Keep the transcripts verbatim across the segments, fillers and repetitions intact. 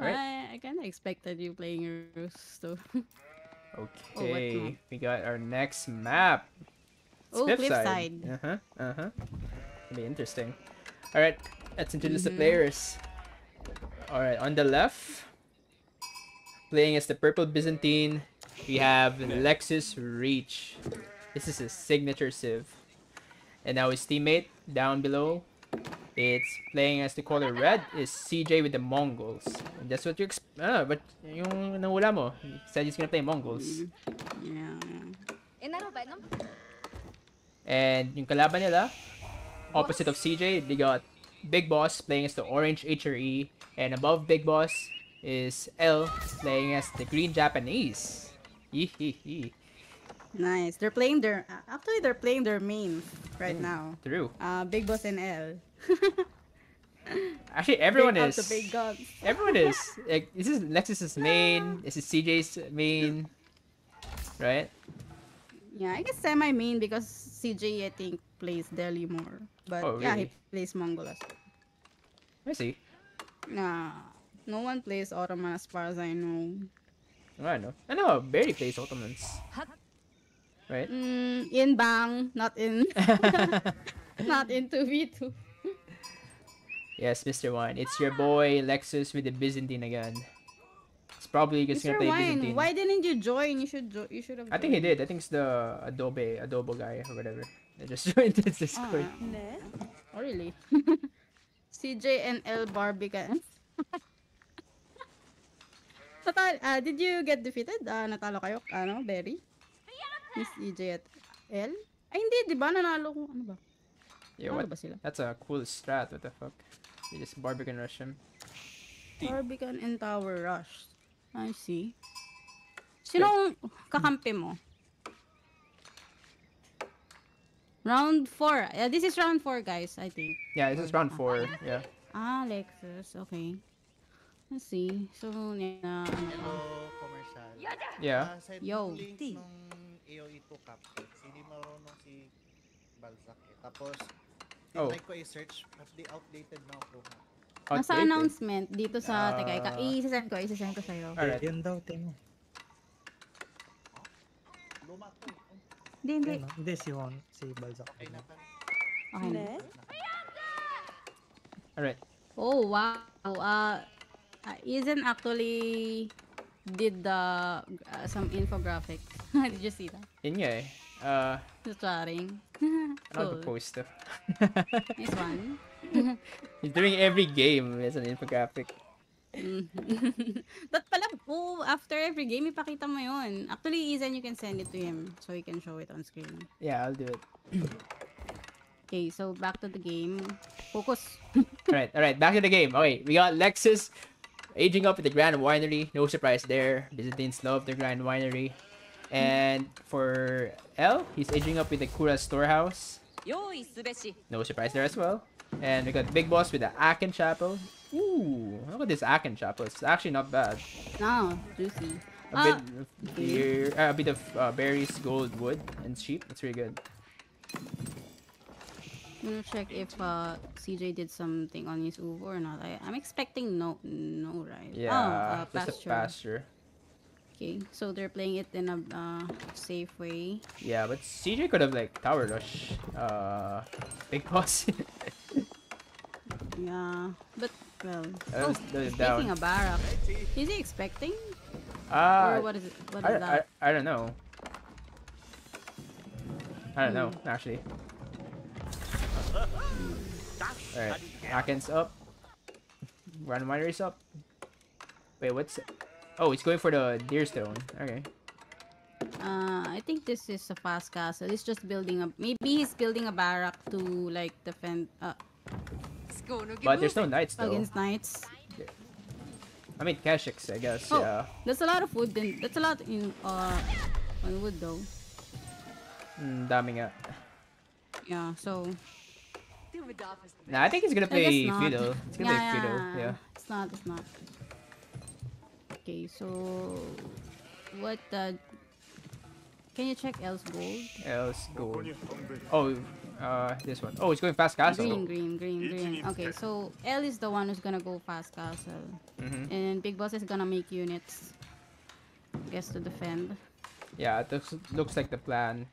Right. I, I kind of expected you playing your Roost though. Okay, oh, we got our next map. Oh, Cliffside. Uh huh. Uh huh. It'll be interesting. All right, let's introduce mm-hmm. the players. All right, on the left, playing as the purple Byzantine, we have LexusReach. This is his signature civ. And now his teammate down below, it's playing as the color red is C J with the Mongols. And that's what you exp ah, but yung nawala mo. He said he's gonna play Mongols. Yeah. And yung kalaban nila, opposite of C J, they got Big Boss playing as the orange H R E, and above Big Boss is L playing as the green Japanese. Yee-hee-hee. Nice. They're playing their actually they're playing their main right mm, now. True. Uh, Big Boss and L. Actually, everyone big is. Big guns. Everyone is. Like, this is Lexus's main. This is C J's main. Right. Yeah, I guess semi main because C J I think plays Delhi more, but oh, really? Yeah, he plays Mongol as well. I see. Nah, no one plays Ottoman as far as I know. I know. I know. Barry plays Ottomans. Right? Mm, in bang, not in, not in two v two. Yes, Mister Wine, it's your boy Lexus with the Byzantine again. It's probably just Mister gonna play Wine, Byzantine. Why didn't you join? You should, jo you should have. I think he did. I think it's the Adobe, Adobo guy or whatever. I just joined this Discord. Uh, oh really? C J and L Barbican. uh, did you get defeated? Uh, natalo kayo? Ano, Barry? Miss E J at L? Ay hindi, di ba? Nanalo ko. Ano ba? Yeah, what? Ba sila? That's a cool strat. What the fuck? They just Barbican rush him. Barbican and Tower rush. I see. Sinong kakampi mo? round four. Yeah, this is round four, guys, I think. Yeah, this is round four. Yeah. Ah, Lexus. Okay. Let's see. So, na ano. Yeah. Yo. I O E to captains, hindi marunong si Balzac eh. Tapos, oh. Like ko i-search, but they outdated na ako. Nasa announcement, dito sa, uh, teka, ika, i-send ko, i-send ko sa'yo. Alright, yun daw, Timo. Luma ko. Hindi, hindi. Hindi, si Juan, si Balzac. Okay, natan. Okay. Alright. Oh, wow. Uh, Isen actually did the uh, some infographic. Did you see that? Yun nga eh. Uh, Tutoring. Ano the poster? This one. He's doing every game as an infographic. But pala, oh, after every game, ipakita mo yun. Actually, Ethan, you can send it to him so he can show it on screen. Yeah, I'll do it. Okay, so back to the game. Focus. Alright, alright, back to the game. Okay, we got Lexus aging up at the Grand Winery. No surprise there. Byzantines love the Grand Winery. And for L, he's aging up with the Kura Storehouse. No surprise there as well. And we got Big Boss with the Aachen Chapel. Ooh, look at this Aachen Chapel. It's actually not bad. No, juicy. A uh, bit of beer, uh, a bit of uh, berries, gold, wood, and sheep. That's really good. I'm gonna check if uh, C J did something on his U V or not. I, I'm expecting no, no, right? Yeah, oh, uh, just pasture. a pasture. Okay, so they're playing it in a uh, safe way. Yeah, but C J could have like tower rush, uh, Big Boss. Yeah, but well. Uh, oh, speaking down. of Barak, is he expecting? Ah, uh, or what is it? What I, is that? I, I don't know. I don't hmm. know actually. Alright, Akin's up. Grand Winery's up. Wait, what's... Oh, it's going for the Deer Stone. Okay. Uh, I think this is a fast castle. It's just building a... Maybe he's building a barrack to, like, defend... Uh... But there's no knights, though. Against knights. I mean, Keshigs, I guess, oh, yeah. That's a lot of wood, then. That's a lot in, uh... on wood, though. Mm, dami nga. Yeah, so... Nah, I think he's gonna play Fiddle. It's gonna yeah, play Fiddle, yeah. yeah. It's not, it's not. Okay, so... What the... Can you check El's gold? El's gold. Oh, Uh, this one. Oh, it's going fast castle. Green, green, green, green. Okay, so L is the one who's gonna go fast castle. Mm-hmm. And Big Boss is gonna make units. I guess to defend. Yeah, it looks, looks like the plan.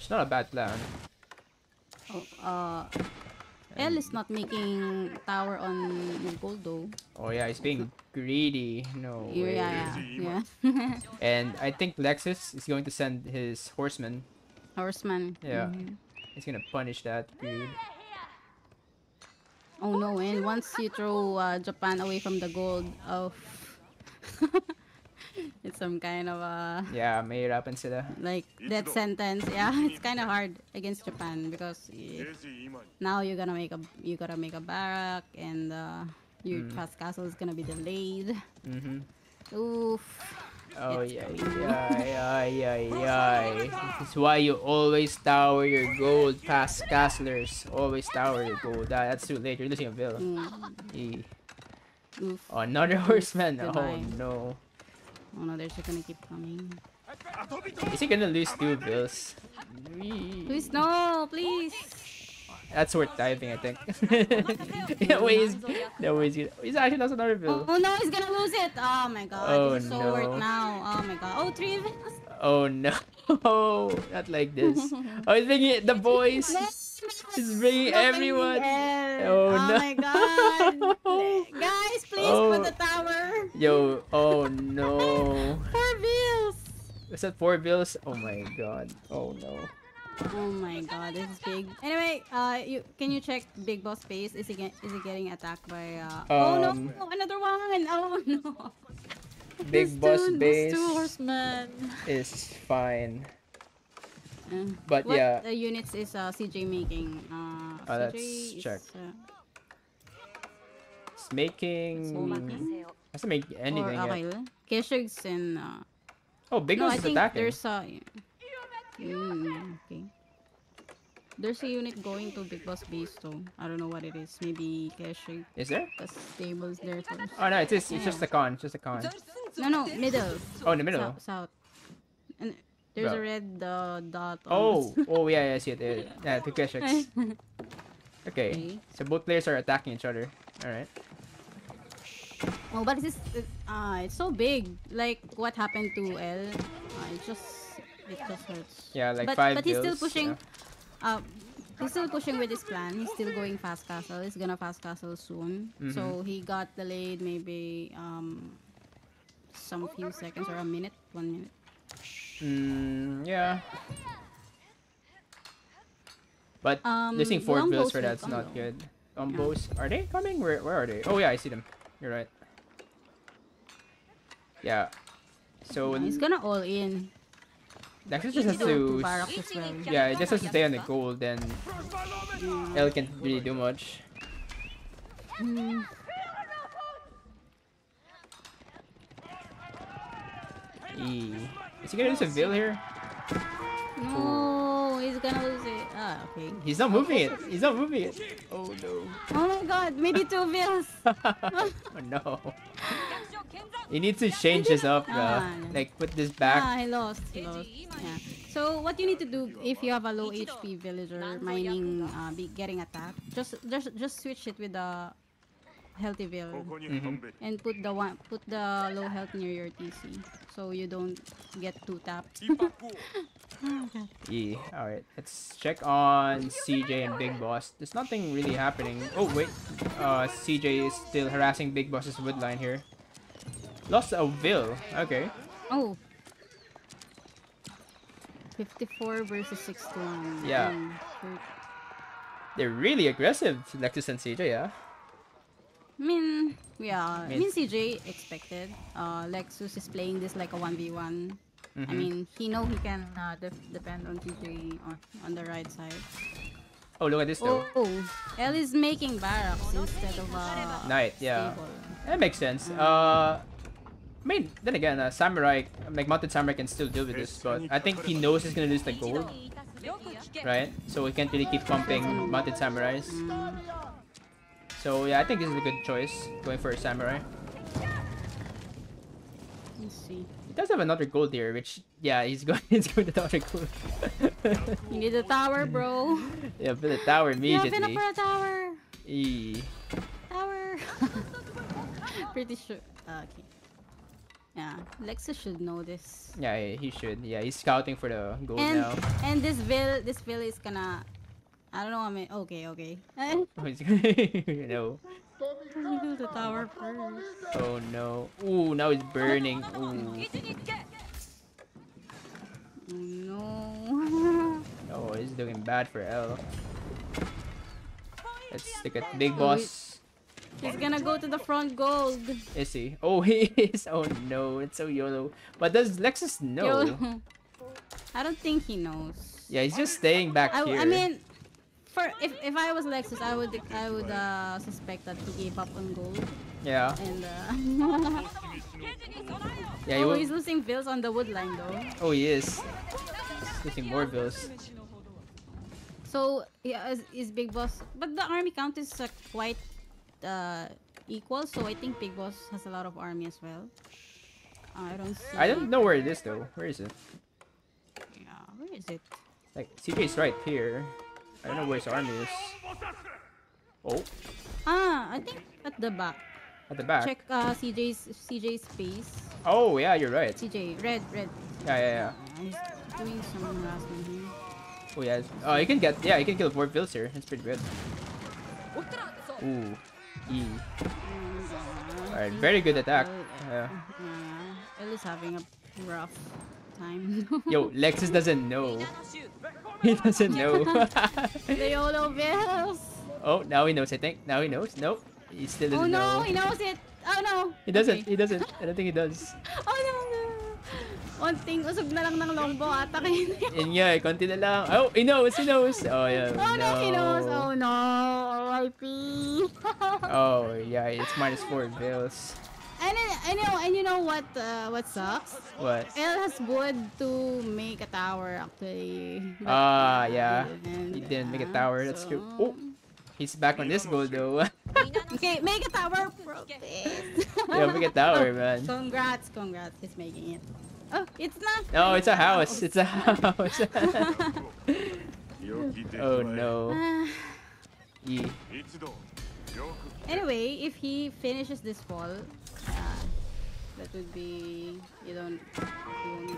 It's not a bad plan. Oh, uh... L is not making tower on Mongols though. Oh yeah, he's being greedy. No way. Yeah, yeah, yeah. And I think Lexus is going to send his horseman. Horseman. Yeah. Mm-hmm. He's gonna punish that greed. Oh no! And once you throw uh, Japan away from the gold, oh, it's some kind of a yeah, made up and sila like death sentence. Yeah, it's kind of hard against Japan because it, now you're gonna make a you gotta make a barrack and uh, your mm. fast castle is gonna be delayed. Mm-hmm. Oof. Oh yeah, yeah, yeah, yeah, yeah. This is why you always tower your gold past castlers. Always tower your gold. Ah, that's too late. You're losing a bill. Mm. Oof. Oh, another horseman. Goodbye. Oh no. Oh no, they're just gonna keep coming. Is he gonna lose two bills? Please no, please. That's worth diving, I think. That way he's, that way he's, he's actually lost another bill. Oh, oh no, he's gonna lose it. Oh my god. Oh it's so no. Worth now. Oh my god. Oh, three bills. Oh no. Oh, not like this. Oh, he's bringing it, the boys. He's bringing everyone. Oh, oh no. My god. Guys, please oh. put the tower. Yo, oh no. Four bills. Is that four bills? Oh my god. Oh no. Oh my god, this is big. Anyway, uh, you can you check Big Boss face? Is he get, is he getting attacked by? Uh... Um, oh no, oh, another one! Oh no. Big this Boss dude, base is fine. Uh, but what yeah, the units is uh, C J making. Uh, oh, C J let's is, check. Uh, it's making. Doesn't make anything or, yet. Keshig's in. Uh... Oh, Big Boss no, is attacking. There's uh, Mm, okay. There's a unit going to Big Boss base though. I don't know what it is. Maybe Keshig. Is there? The stables there first. Oh no, it's just, it's yeah. just a con. It's just a con. No, no, middle. Oh, in the middle. South. South. And there's Bro. a red uh, dot. Oh, oh yeah, yeah, I see it. There. Yeah, two Keshigs. Okay. okay. So both players are attacking each other. All right. Oh, but this, ah, uh, it's so big. Like what happened to L? Uh, it's just. It just hurts. Yeah, like but, five But he's deals, still pushing. Yeah. Uh, he's still pushing with his plan. He's still going fast castle. He's gonna fast castle soon. Mm-hmm. So he got delayed maybe um some few seconds or a minute, one minute. Mm, yeah. But um, losing four bills for that's combo. Not good. Combos, yeah. Are they coming? Where where are they? Oh yeah, I see them. You're right. Yeah. So yeah, he's gonna all in. Lexus just has to, well. yeah, it just has to stay on the gold, and mm. L can't really do much. Mm. E. Is he gonna lose a veil here? No, he's gonna lose it. Ah, okay. He's not moving it. He's not moving it. Oh no. Oh my god, maybe two veils. Oh no. He needs to change this up, uh, like put this back. Ah, he lost. He lost. Yeah. So what you need to do if you have a low H P villager mining, uh, be getting attacked, just just just switch it with the healthy villager mm-hmm. and put the one put the low health near your T C, so you don't get too tapped. E. All right, let's check on C J and Big Boss. There's nothing really happening. Oh wait, uh, C J is still harassing Big Boss's wood line here. Lost a will. Okay. Oh. fifty-four versus sixty-one. Yeah. Mm. They're really aggressive, Lexus and C J, yeah? I mean, yeah. I mean, C J expected. Uh, Lexus is playing this like a one v one. Mm-hmm. I mean, he know he can uh, def depend on C J on, on the right side. Oh, look at this though. Oh, L is making barracks instead of uh, Knight, yeah. Stable. That makes sense. Um, uh... I mean, then again, uh, Samurai, like mounted Samurai can still deal with this, but I think he knows he's gonna lose the gold, right? So we can't really keep pumping mounted Samurais. Mm. So yeah, I think this is a good choice, going for a Samurai. me see. It does have another gold here, which yeah, he's going he's going to another gold. You need a tower, bro. Yeah, build a tower immediately. Yeah, build up for a tower. E. Tower. Pretty sure. Uh, okay. Yeah, Lexus should know this. Yeah, yeah, he should. Yeah, he's scouting for the gold and, now. And this bill, this bill is gonna. I don't know. I mean, okay, okay. You know. Build the tower first. Oh no! Ooh, now he's burning. Ooh. No. Oh, this is looking bad for L. Let's stick at Big Boss. He's gonna go to the front gold. Is he? Oh, he is. Oh no, it's so YOLO. But does Lexus know? YOLO. I don't think he knows. Yeah, he's just staying back I, here. I mean, for if if I was Lexus, I would I would uh, suspect that he gave up on gold. Yeah. And uh, yeah, he oh, he's losing bills on the wood line though. Oh, he is. He's losing more bills. So yeah, is, is Big Boss? But the army count is uh, quite. Uh, equal, so I think Big Boss has a lot of army as well. Uh, I don't see. I don't know where it is though. Where is it? Yeah, where is it? Like C J's right here. I don't know where his army is. Oh. Ah, I think at the back. At the back. Check uh, C J's C J's space. Oh yeah, you're right. C J, red, red. Yeah, yeah, yeah. Uh, he's doing some harassment here. Oh yeah. Oh, you can get. Yeah, you can kill four bills here. That's pretty good. Ooh. E. Alright, very good attack. Yeah. L is having a rough time. Yo, Lexus doesn't know. He doesn't know. They all know bills. Oh, now he knows, I think. Now he knows. Nope. He still doesn't know. Oh no, know. He knows it. Oh no. He doesn't. Okay. He doesn't. I don't think he does. Oh no, no. One thing, usog na lang ng longbow. Atakin niyo. Yun nga, konti na lang. Oh, he knows. He knows. Oh yeah. Oh no, no he knows. Oh no. Oh yeah, it's minus four bills. And I know, and you know what? Uh, what sucks? What? L has wood to make a tower actually. Ah uh, yeah, he didn't uh, make a tower. That's so... true. Oh, he's back on this goal though. Okay, make a tower, bro. Yeah, make a tower, man. Congrats, congrats, he's making it. Oh, it's not. No, it's a house. It's a house. Oh no. Uh, E. Anyway, if he finishes this fall, uh, that would be you don't. You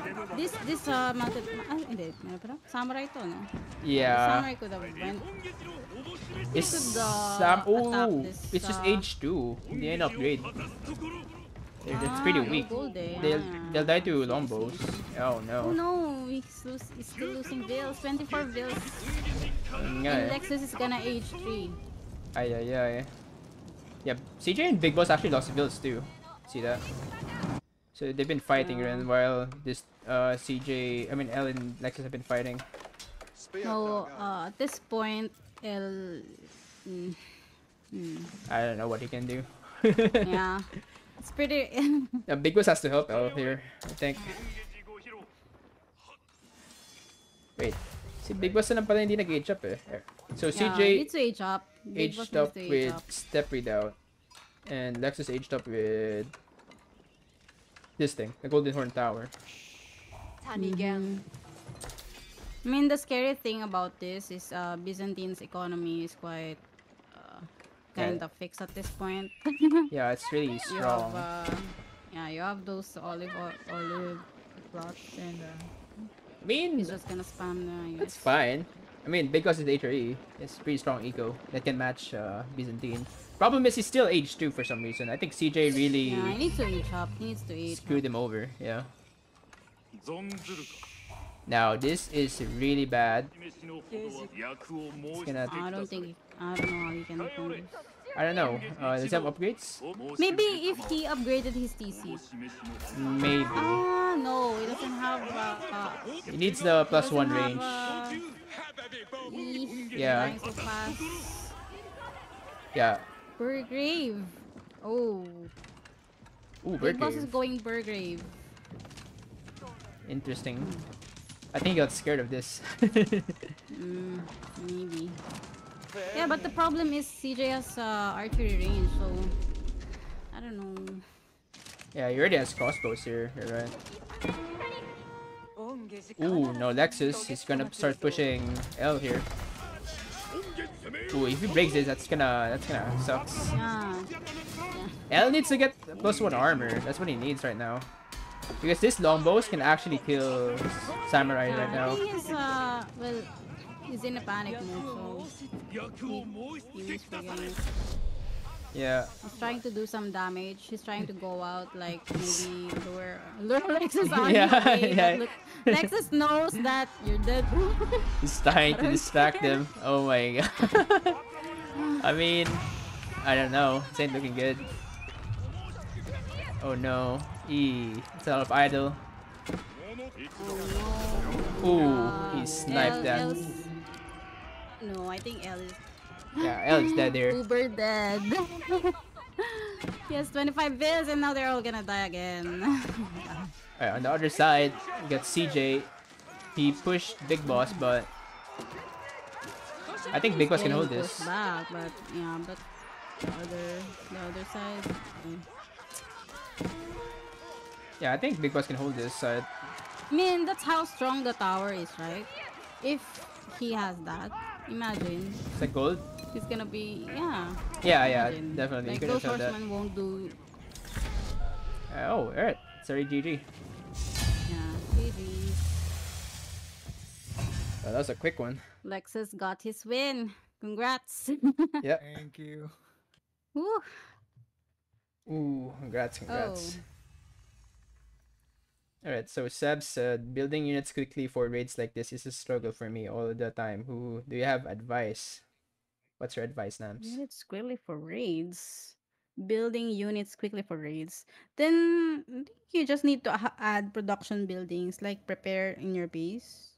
don't this this uh mounted ah, hindi, samurai to no. Yeah. Samurai could have went. It's Sam. Oh, this, it's just age two. They ain't upgrade. It's pretty ah, weak. Gold, eh? They'll yeah. they'll die to longbows. Oh no. Oh, no, he's, lose, he's still losing bills. Twenty-four bills. Yeah. And Lexus is gonna age three. Ay ay ay. Yeah, C J and Big Boss actually lost bills too. See that? So they've been fighting yeah. while this uh C J, I mean L and Lexus have been fighting. So uh, at this point, L. Mm. Mm. I don't know what he can do. Yeah. It's pretty. Yeah, Big Boss has to help out here, I think. Wait, si Big Boss na pala hindi nag-age up eh. So yeah, C J needs to age up. Big aged Boss up age with up. Step Redoubt, and Lexus aged up with this thing, the Golden Horn Tower. Mm-hmm. I mean, the scary thing about this is uh, Byzantine's economy is quite. Kind of fixed at this point. Yeah, it's really strong. You have, uh, yeah, you have those olive olive plots and. Uh, I mean, he's just gonna spam. Uh, that's fine. I mean, because it's H R E, it's pretty strong eco that can match uh, Byzantine. Problem is he's still age two for some reason. I think C J really. Yeah, he needs to age up. He needs to age. Screwed him over. Yeah. Now this is really bad. It's gonna I don't think. I don't know how he can do this. I don't know. Uh, does he have upgrades? Maybe if he upgraded his T C. Maybe. Ah, no, he doesn't have. Uh, uh, he needs the plus one range. Uh, yeah. Yeah. Burgrave. Oh. Ooh, Burgrave. Big Boss is going Burgrave. Interesting. I think he got scared of this. Mm, maybe. Yeah, but the problem is C J has uh, archery range, so I don't know. Yeah, you already has crossbows here. You're right. Ooh, no, Lexus is gonna start pushing L here. Ooh, if he breaks this, that's gonna that's gonna sucks. Yeah. L needs to get plus one armor. That's what he needs right now. Because this longbows can actually kill Samurai yeah, right now. He is, uh, well, he's in a panic mode, so he, he Yeah. He's trying to do some damage. He's trying to go out, like, maybe lure, lure Lexus on yeah, your way, yeah. Look, Lexus knows that you're dead. He's trying to distract care. them. Oh my god. I mean, I don't know. This ain't looking good. Oh no. E. It's out of idle. Oh, ooh, he sniped that. No, I think L is... Yeah, L is dead there. Uber dead. He has twenty-five bills and now they're all gonna die again. Alright, on the other side, we got C J. He pushed Big Boss, but... I think Big Boss can hold this. Back, but, yeah, but the other, the other side... Okay. Yeah, I think Big Boss can hold this side. I mean, that's how strong the tower is, right? If he has that, imagine. It's like gold? He's gonna be, yeah. Yeah, yeah, imagine. Definitely. Like, those horsemen won't do... Uh, oh, alright. Sorry, G G. Yeah, G G. Well, that was a quick one. Lexus got his win. Congrats. Yeah. Thank you. Woo. Ooh, congrats, congrats. Oh. Alright, so Seb said, building units quickly for raids like this is a struggle for me all the time. Who do you have advice? What's your advice, Nams? Units quickly for raids? Building units quickly for raids? Then you just need to add production buildings, like prepare in your base.